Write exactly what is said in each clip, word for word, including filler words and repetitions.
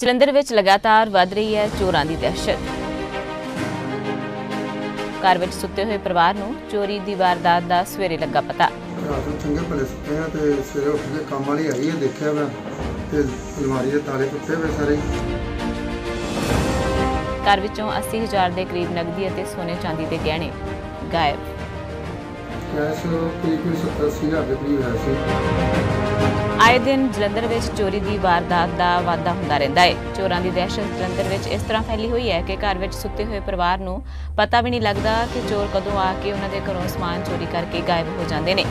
ਜਲੰਧਰ ਵਿੱਚ लगातार वध रही है चोरां की दहशत। कार ਵਿੱਚ ਸੁੱਤੇ ਹੋਏ परिवार ਨੂੰ चोरी की वारदात का सवेरे लगा पता। चंगे भले सुते हैं तो सवेरे उठ के काम वाली आई है, देखा मैं तो अलमारी के ताले टुटे हुए सारे। कार ਵਿੱਚੋਂ अस्सी हज़ार के करीब नकदी और सोने चांदी के गहने गायब। कैश कोई सत्तर अस्सी हज़ार के करीब है। आए दिन जलंधर ਵਿੱਚ चोरी की वारदात का वाधा होता रहता है। चोरों की दहशत जलंधर ਵਿੱਚ इस तरह फैली हुई है कि घर ਵਿੱਚ ਸੁੱਤੇ ਹੋਏ परिवार ਨੂੰ पता भी नहीं लगता कि चोर कदों आके उन्हों के घरों समान चोरी करके गायब हो जाते हैं।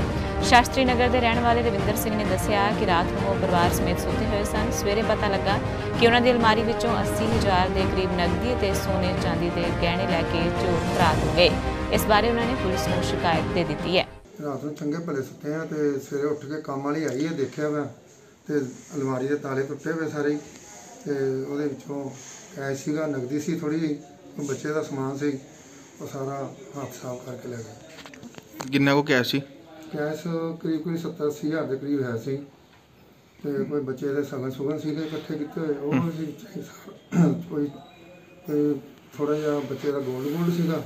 शास्त्री नगर के रहने वाले दविंद्र ने दस्या कि रात को वह परिवार समेत सुते हुए सन। सवेरे पता लगा कि उन्होंने अलमारी ਵਿੱਚੋਂ अस्सी हज़ार के करीब नकदी और सोने चांदी के गहने लैके चोर फरार हो गए। इस बारे उन्होंने पुलिस को शिकायत दे दी है। रात को चंगे भले सुते हैं तो सवेरे उठ के काम वाली आई है, देखा मैं तो अलमारी के ताले टुटे हुए सारे। तो वो कैश सीगा, नकदी सी, थोड़ी बच्चे का समान सी, वो सारा हाथ साफ करके लै गए। कितना को कैश सी? कैश करीब कोई सत्तर अस्सी हज़ार के करीब है सी। तो कोई बच्चे के सगन सुगन से इकट्ठे किए हुए, कोई थोड़ा जहा बच्चे का गोल्ड गोल्ड सीगा,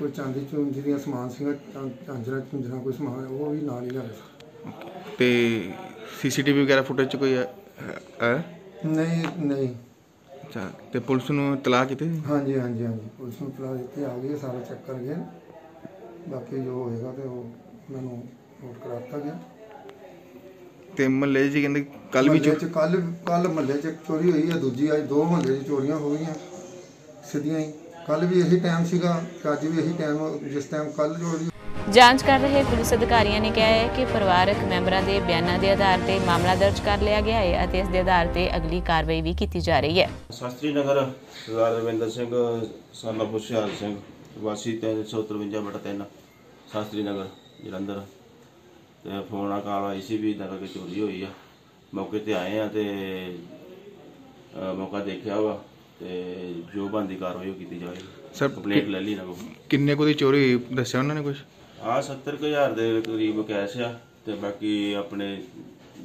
कोई चांदी चूंदी दी समान सीगा, झांजरा झुंजरा कोई समान वो भी नाल ही लै गए। सीसीटीवी वगैरह फुटेज कोई है? नहीं नहीं। अच्छा, तो पुलिस ने इतला की? हाँ जी हाँ जी हाँ जी, पुलिस ने इतला दी, आ गई, सारा चेक कर गए, बाकी जो होएगा तो मैंने नोट कराता गया। ते महल्ले जी कहंदे कल भी चोरी, कल कल महल्ले च चोरी हुई है, दूजी आज दो महल्ले च चोरियां हो गई सीधियां ही। कल भी यही टाइम सीगा, अज भी यही टाइम, जिस टाइम कल चोरी। जांच कर रहे पुलिस अधिकारियों ने कहा है कि परिवारक मैंबरों के बयानों के आधार पर मामला दर्ज कर लिया गया है और इस आधार पर अगली कार्रवाई भी की जा रही है। शास्त्री नगर सरदार दविंद्र सिंह सन ऑफ हुशियार सिंह वासी तीन सौ तरवंजा बटा तीन शास्त्री नगर जलंधर तो फोन कॉल आई सी भी इधर के चोरी हुई है। मौके पर आए हैं तो मौका देखा वा, तो जो बनती कार्रवाई की जाएगी। सर कंप्लेंट ले ली ना, किन्ने को चोरी दस्या उन्होंने कुछ? हाँ, सत्तर हज़ार के करीब कैश है तो बाकी अपने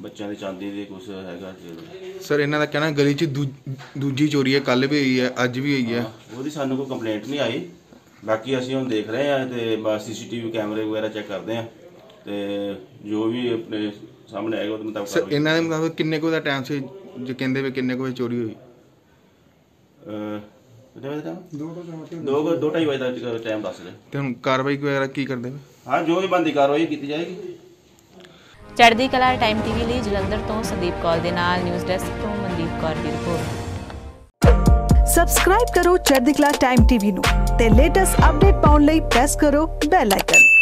बच्चों की चांदी के कुछ है। सर इन्हों का कहना गली च दू दूजी चोरी है, कल भी हुई है, अज भी हुई है। वो सानू कोई कंप्लेंट नहीं आई, बाकी असीं हुण देख रहे हैं तो सीसीटीवी कैमरे वगैरह चेक करते हैं तो जो भी अपने सामने आएगा उहदे मुताबिक। सर इन्हां दे मुताबिक किन्ने को दा टाइम सी जो कहंदे वे किन्ने को चोरी हुई? दो दो ढाई बजे का टाइम दस रहे। ते हुण कार्रवाई वगैरह की करदे? हाँ, जो भी बनदी कार्रवाई की जाएगी। चढ़दी कला टाइम टीवी लई जलंधर तो संदीप कौर दे नाल न्यूज़ डेस्क तो मनदीप कौर दी रिपोर्ट। सब्सक्राइब करो चढ़दी कला टाइम टीवी नू ते लेटेस्ट अपडेट पाउण लई प्रेस करो बेल आइकन।